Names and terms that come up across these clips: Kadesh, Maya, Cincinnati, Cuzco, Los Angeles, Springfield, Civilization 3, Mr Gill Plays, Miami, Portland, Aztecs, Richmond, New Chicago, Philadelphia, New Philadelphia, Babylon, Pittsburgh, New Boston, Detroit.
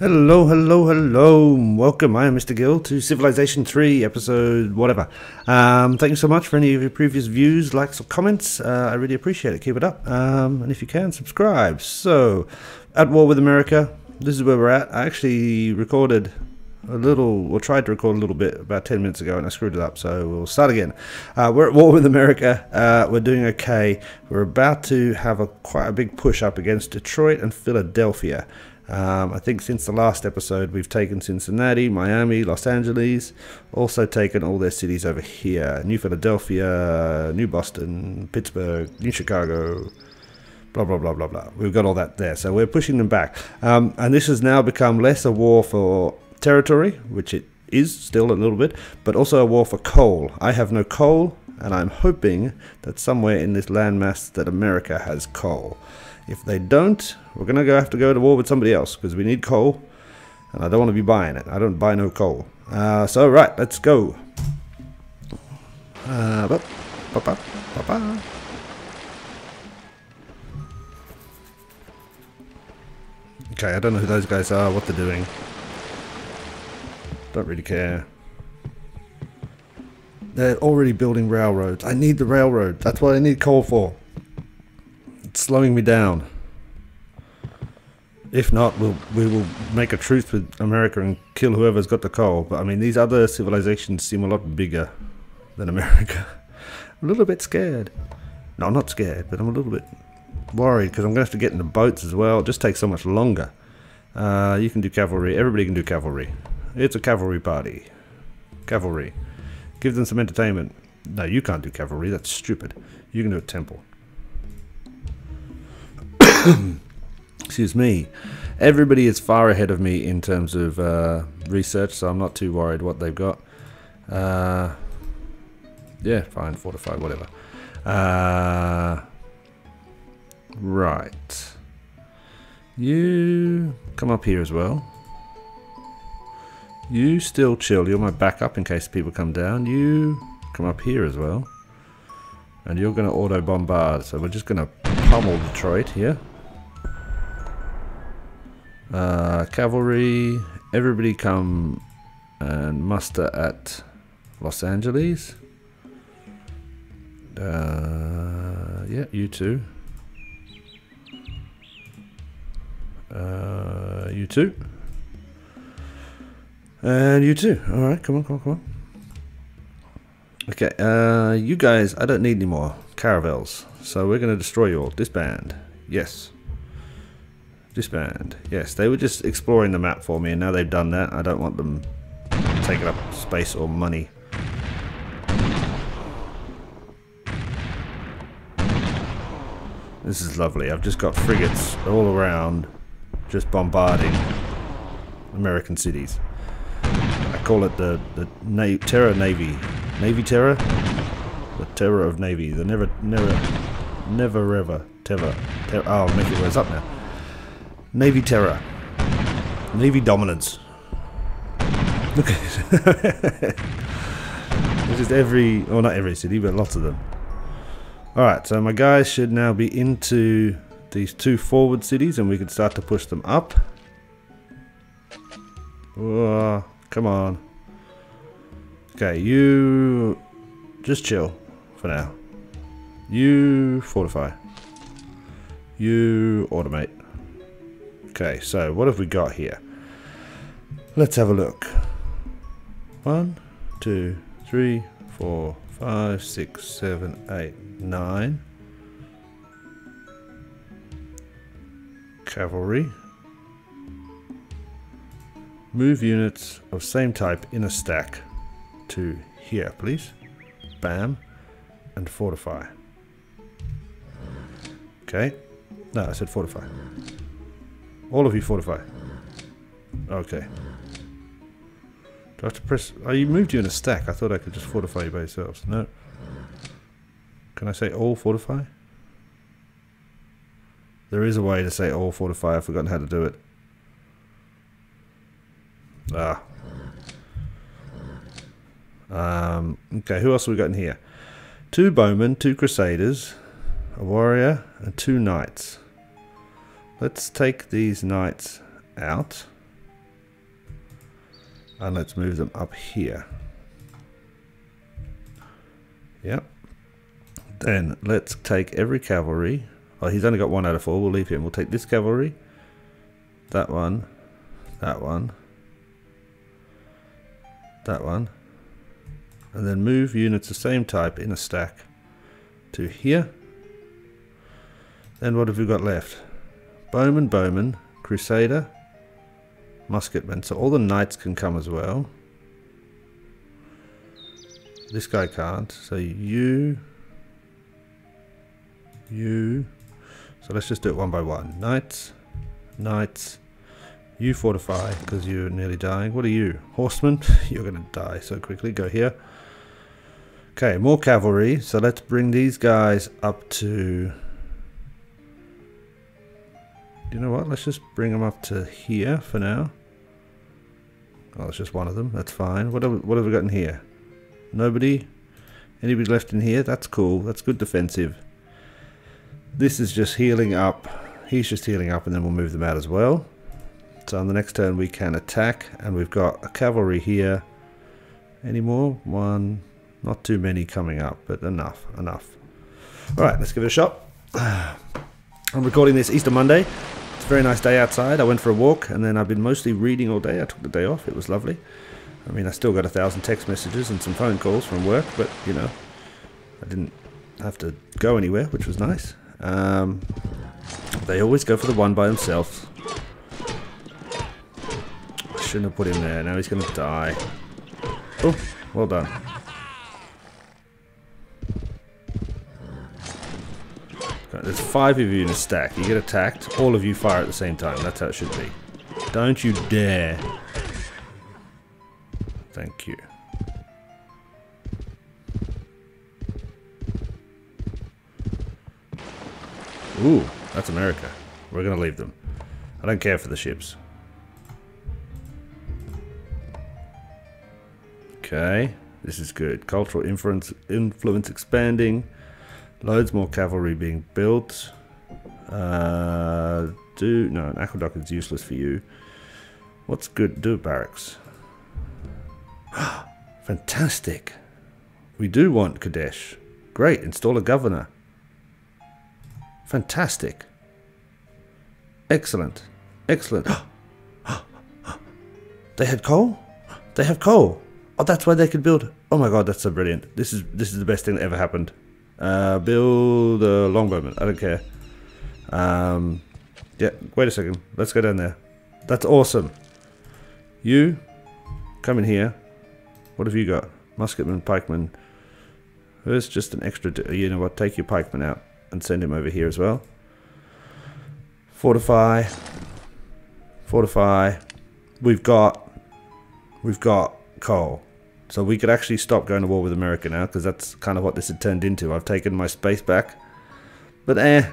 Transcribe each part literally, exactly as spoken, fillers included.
Hello, hello, hello. Welcome, I am Mister Gill to Civilization three, episode whatever. Um, thank you so much for any of your previous views, likes or comments. Uh, I really appreciate it. Keep it up. Um, and if you can, subscribe. So, at war with America, this is where we're at. I actually recorded a little, or tried to record a little bit about ten minutes ago and I screwed it up, so we'll start again. Uh, we're at war with America. Uh, we're doing okay. We're about to have a quite a big push up against Detroit and Philadelphia. Um, I think since the last episode we've taken Cincinnati, Miami, Los Angeles, also taken all their cities over here, New Philadelphia, New Boston, Pittsburgh, New Chicago, blah blah blah blah blah. We've got all that there, so we're pushing them back, um, and this has now become less a war for territory, which it is still a little bit, but also a war for coal. I have no coal, and I'm hoping that somewhere in this landmass that America has coal. If they don't, we're going to go have to go to war with somebody else, because we need coal, and I don't want to be buying it. I don't buy no coal. Uh, so, right, let's go. Uh, ba, ba, ba, ba, ba. Okay, I don't know who those guys are, what they're doing. Don't really care. They're already building railroads. I need the railroad. That's what I need coal for. Slowing me down. If not, we'll, we will make a truce with America and kill whoever's got the coal. But I mean, these other civilizations seem a lot bigger than America. I'm a little bit scared. No, I'm not scared, but I'm a little bit worried, because I'm going to have to get in the boats as well. It just takes so much longer. Uh, you can do cavalry. Everybody can do cavalry. It's a cavalry party. Cavalry. Give them some entertainment. No, you can't do cavalry. That's stupid. You can do a temple. Excuse me. Everybody is far ahead of me in terms of uh, research, so I'm not too worried what they've got. Uh, yeah, fine, fortify, whatever. Uh, right. You come up here as well. You still chill. You're my backup in case people come down. You come up here as well. And you're going to auto-bombard, so we're just going to pummel Detroit here. Uh, cavalry, everybody come and muster at Los Angeles. Uh, yeah, you too. Uh, you too. And you too. Alright, come on, come on, come on. Okay, uh, you guys, I don't need any more caravels, so we're going to destroy you all. Disband. Yes. Disband. Yes, they were just exploring the map for me, and now they've done that. I don't want them taking up space or money. This is lovely. I've just got frigates all around, just bombarding American cities. I call it the, the na Terror Navy. Navy Terror? The Terror of Navy. The never, never, never ever, Terror. Ter oh, I'll make it worse up now. Navy Terror. Navy Dominance. Look at it. It's just every, well, not every city, but lots of them. Alright, so my guys should now be into these two forward cities, and we can start to push them up. Oh, come on. Okay, you just chill for now. You fortify. You automate. Okay, so what have we got here? Let's have a look. One, two, three, four, five, six, seven, eight, nine. Cavalry. Move units of same type in a stack to here, please. Bam. And fortify. Okay. No, I said fortify. All of you fortify. Okay. Do I have to press... Oh, you moved you in a stack. I thought I could just fortify you by yourselves. No. Can I say all fortify? There is a way to say all fortify. I've forgotten how to do it. Ah. Um, okay, who else have we got in here? Two bowmen, two crusaders, a warrior, and two knights. Let's take these knights out. and let's move them up here. Yep. Then let's take every cavalry. Well, he's only got one out of four. We'll leave him. We'll take this cavalry, that one, that one, that one, and then move units the same type in a stack to here. Then what have we got left? Bowman, Bowman, Crusader, Musketmen. So all the knights can come as well. This guy can't. So you, you. So let's just do it one by one. Knights, knights. You fortify because you're nearly dying. What are you? Horsemen? You're going to die so quickly. Go here. Okay, more cavalry. So let's bring these guys up to... You know what? Let's just bring them up to here for now. Oh, it's just one of them. That's fine. What have, what have we got in here? Nobody? Anybody left in here? That's cool. That's good defensive. This is just healing up. He's just healing up, and then we'll move them out as well. So on the next turn we can attack, and we've got a cavalry here. Any more? One. Not too many coming up, but enough, enough. Alright, let's give it a shot. I'm recording this Easter Monday. It's a very nice day outside. I went for a walk, and then I've been mostly reading all day. I took the day off. It was lovely. I mean, I still got a thousand text messages and some phone calls from work, but, you know, I didn't have to go anywhere, which was nice. Um, they always go for the one by themselves. Shouldn't have put him there. Now he's going to die. Oh, well done. There's five of you in a stack. You get attacked. All of you fire at the same time. That's how it should be. Don't you dare. Thank you. Ooh, that's America. We're going to leave them. I don't care for the ships. Okay, this is good. Cultural influence, influence expanding. Loads more cavalry being built. Uh, do no, an aqueduct is useless for you. What's good? Do barracks. Fantastic. We do want Kadesh. Great. Install a governor. Fantastic. Excellent. Excellent. They had coal? They have coal. Oh, that's why they could build. Oh my god, that's so brilliant. This is this is the best thing that ever happened. Uh, build a longbowman. I don't care. Um, yeah, wait a second. Let's go down there. That's awesome. You come in here. What have you got? Musketman, pikeman. There's just an extra. You know what? Take your pikeman out and send him over here as well. Fortify. Fortify. We've got. We've got. Coal. So we could actually stop going to war with America now, because that's kind of what this had turned into. I've taken my space back, but eh,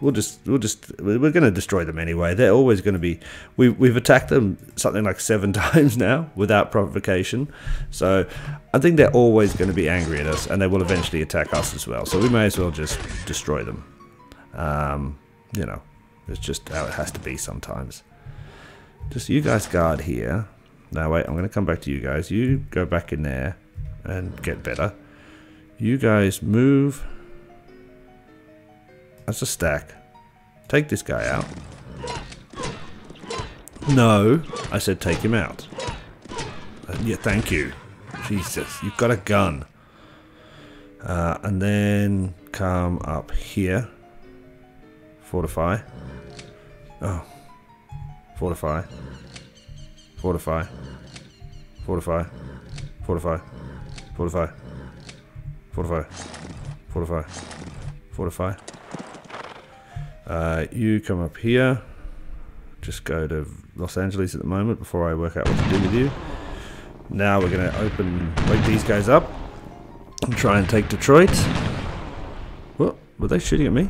we'll just we'll just we're going to destroy them anyway. They're always going to be. We we've attacked them something like seven times now without provocation. So I think they're always going to be angry at us, and they will eventually attack us as well. So we may as well just destroy them. Um, you know, it's just how it has to be sometimes. Just you guys guard here. No, wait, I'm going to come back to you guys. You go back in there and get better. You guys move. That's a stack. Take this guy out. No, I said take him out. Uh, yeah, thank you. Jesus, you've got a gun. Uh, and then come up here. Fortify. Oh. Fortify. Fortify. Fortify. Fortify. Fortify. Fortify. Fortify. Fortify. Uh, you come up here. Just go to Los Angeles at the moment before I work out what to do with you. Now we're going to open, wake these guys up and try and take Detroit. What? Were they shooting at me?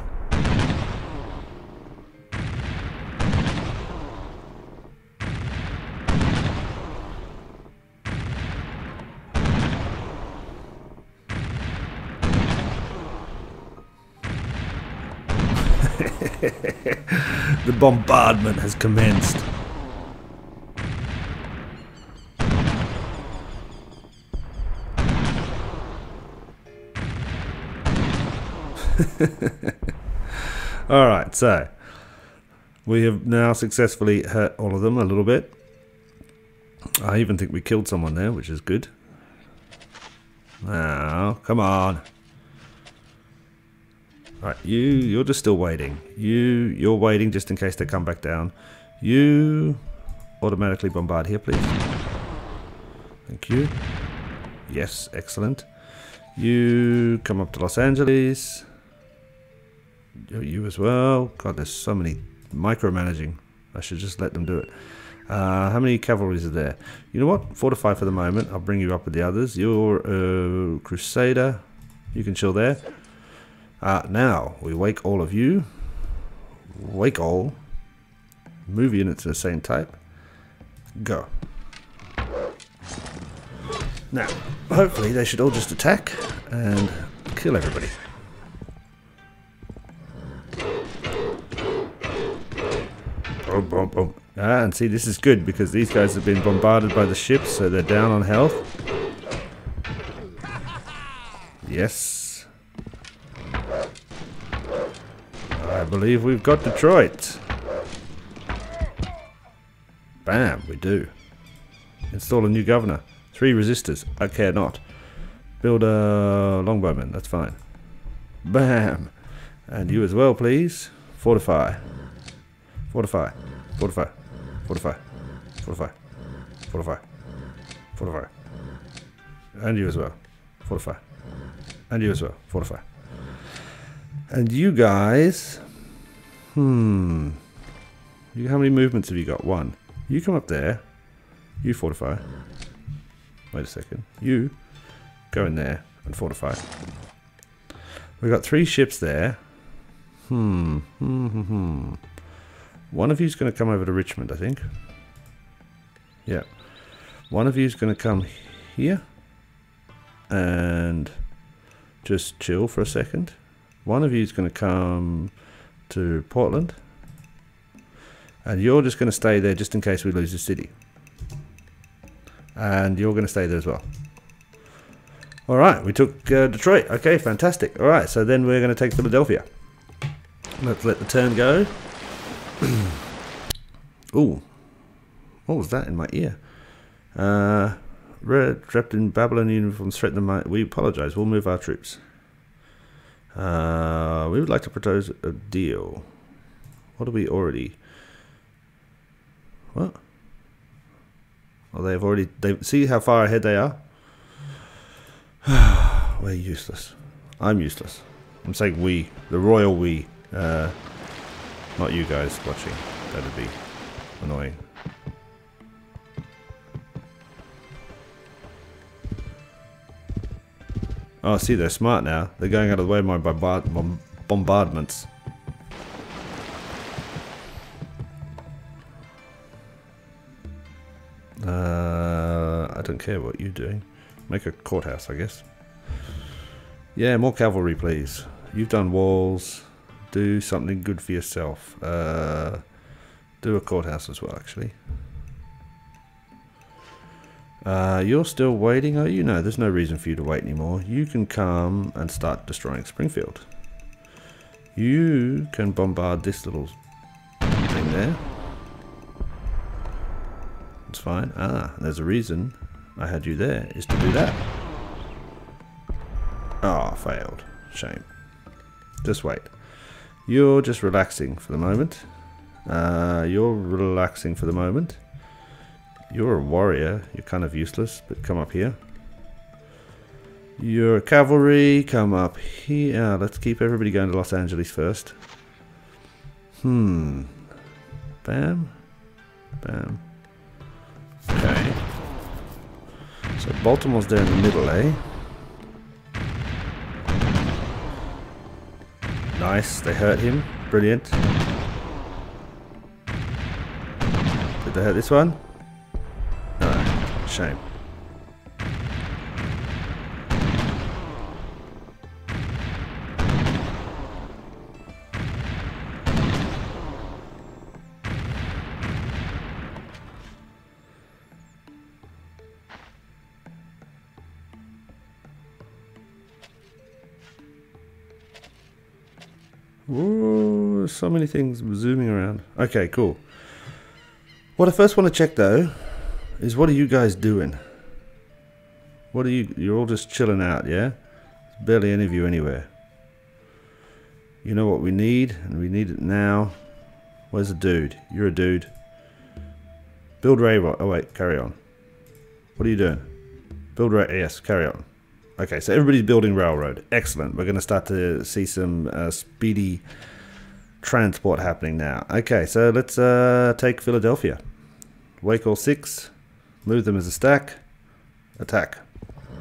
The bombardment has commenced. All right, so we have now successfully hurt all of them a little bit. I even think we killed someone there, which is good. Now, come on. All right, you, you're just still waiting. You, you're waiting just in case they come back down. You automatically bombard here, please. Thank you. Yes, excellent. You come up to Los Angeles. You as well. God, there's so many micromanaging. I should just let them do it. Uh, how many cavalries are there? You know what? Fortify for the moment. I'll bring you up with the others. You're a crusader. You can chill there. Uh, now, we wake all of you. Wake all. Move units of the same type. Go. Now, hopefully they should all just attack and kill everybody. Boom, boom, boom. Ah, and see, this is good because these guys have been bombarded by the ships, so they're down on health. Yes. I believe we've got Detroit. Bam, we do. Install a new governor. Three resistors. I care not. Build a longbowman. That's fine. Bam. And you as well, please. Fortify. Fortify. Fortify. Fortify. Fortify. Fortify. Fortify. And you as well. Fortify. And you as well. Fortify. And you guys. Hmm. You, how many movements have you got? One. You come up there. You fortify. Wait a second. You go in there and fortify. We've got three ships there. Hmm. Hmm. Hmm. hmm. One of you's going to come over to Richmond, I think. Yeah. One of you's going to come here and just chill for a second. One of you's going to come to Portland. And you're just going to stay there just in case we lose the city. And you're going to stay there as well. All right, we took uh, Detroit. Okay, fantastic. All right, so then we're going to take Philadelphia. Let's let the turn go. Ooh, what was that in my ear? Uh, red, trapped in Babylon uniforms, threaten my... We apologize. We'll move our troops. Uh, we would like to propose a deal. What do we already... What? Well, they've already... They see how far ahead they are? We're useless. I'm useless. I'm saying we. The royal we. Uh, not you guys watching. That would be annoying. Oh, see, they're smart now. They're going out of the way of my bombard bomb bombardments. Uh, I don't care what you're doing. Make a courthouse, I guess. Yeah, more cavalry, please. You've done walls. Do something good for yourself. Uh, do a courthouse as well, actually. Uh, you're still waiting, are you? No, there's no reason for you to wait anymore. You can come and start destroying Springfield. You can bombard this little thing there. It's fine. Ah, there's a reason I had you there, is to do that. Ah, oh, failed. Shame. Just wait. You're just relaxing for the moment. Uh, you're relaxing for the moment. You're a warrior. You're kind of useless, but come up here. You're a cavalry. Come up here. Let's keep everybody going to Los Angeles first. Hmm. Bam. Bam. Okay. So Baltimore's there in the middle, eh? Nice, they hurt him. Brilliant. Did they hurt this one? No. Shame. Whoa, so many things zooming around. Okay, cool. What I first want to check though is what are you guys doing? What are you? You're all just chilling out, yeah? There's barely any of you anywhere. You know what we need, and we need it now. Where's the dude? You're a dude. Build robot. Oh wait, carry on. What are you doing? Build right. Yes, carry on. Okay, so everybody's building railroad. Excellent. We're going to start to see some uh, speedy transport happening now. Okay, so let's uh, take Philadelphia. Wake all six. Move them as a stack. Attack.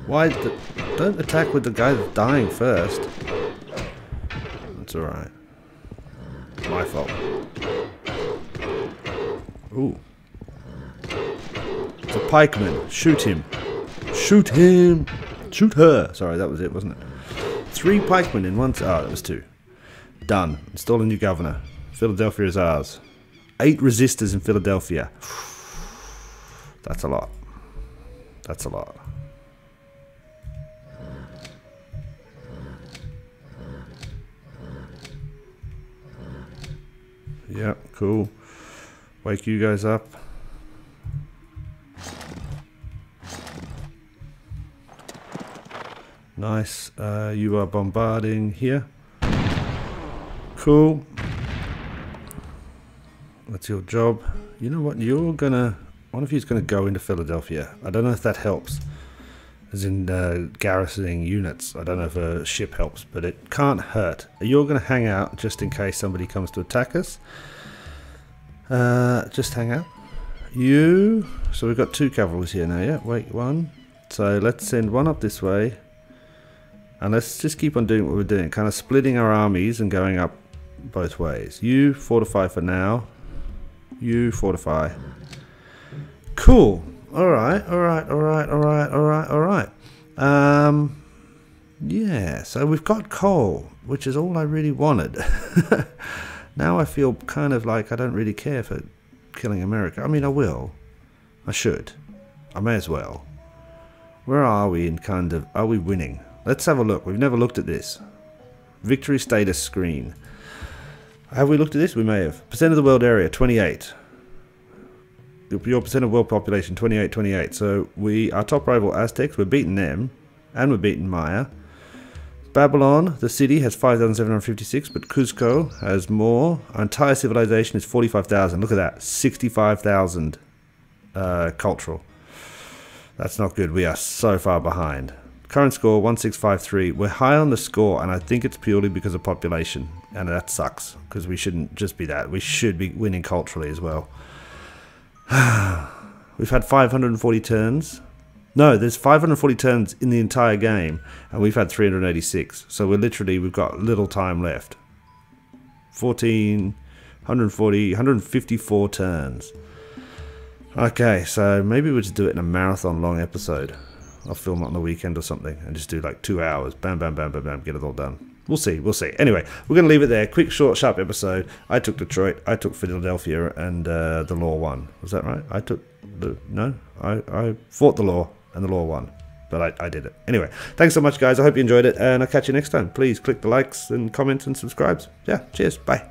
Why? The, don't attack with the guy that's dying first. That's alright. My fault. Ooh. It's a pikeman. Shoot him. Shoot him. Shoot her! Sorry, that was it, wasn't it? Three pikemen in one... Ah, oh, that was two. Done. Install a new governor. Philadelphia is ours. Eight resistors in Philadelphia. That's a lot. That's a lot. Yeah, cool. Wake you guys up. Nice. Uh, you are bombarding here. Cool. That's your job. You know what? You're gonna... One of you's gonna go into Philadelphia. I don't know if that helps. As in uh, garrisoning units. I don't know if a ship helps, but it can't hurt. You're gonna hang out just in case somebody comes to attack us. Uh, just hang out. You... So we've got two cavalries here now, yeah? Wait, one. So let's send one up this way. And let's just keep on doing what we're doing, kind of splitting our armies and going up both ways. You fortify for now. You fortify. Cool. Alright, alright, alright, alright, alright, alright. Um, yeah, so we've got coal, which is all I really wanted. Now I feel kind of like I don't really care for killing America. I mean, I will. I should. I may as well. Where are we in kind of... Are we winning? Let's have a look. We've never looked at this. Victory status screen. Have we looked at this? We may have. Percent of the world area, twenty-eight. Your percent of world population, twenty-eight, twenty-eight. So we, our top rival Aztecs, we're beating them. And we're beating Maya. Babylon, the city, has five thousand seven hundred fifty-six, but Cuzco has more. Our entire civilization is forty-five thousand. Look at that. sixty-five thousand uh, cultural. That's not good. We are so far behind. Current score, one six five three. We're high on the score, and I think it's purely because of population. And that sucks, because we shouldn't just be that. We should be winning culturally as well. We've had five hundred forty turns. No, there's five hundred forty turns in the entire game, and we've had three hundred eighty-six. So we're literally, we've got little time left. fourteen, one hundred forty, one hundred fifty-four turns. Okay, so maybe we'll just do it in a marathon-long episode. I'll film it on the weekend or something and just do like two hours. Bam, bam, bam, bam, bam. Get it all done. We'll see. We'll see. Anyway, we're going to leave it there. Quick, short, sharp episode. I took Detroit. I took Philadelphia and uh, the law won. Was that right? I took the... No? I, I fought the law and the law won. But I, I did it. Anyway, thanks so much, guys. I hope you enjoyed it and I'll catch you next time. Please click the likes and comments and subscribes. Yeah, cheers. Bye.